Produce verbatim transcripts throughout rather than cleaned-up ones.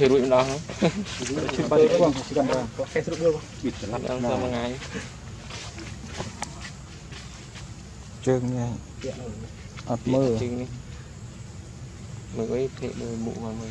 Thì rụi nó không? Ba cái quăng, có cái sốt đưa không? Bịt lắm, đang ra một ngày. trơn nha, ập mưa mười cái thịt mười mụ và mười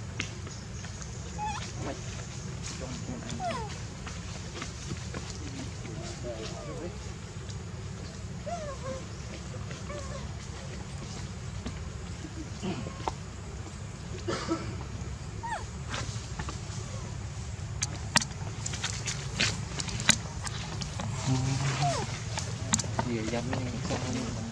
cho kênh dám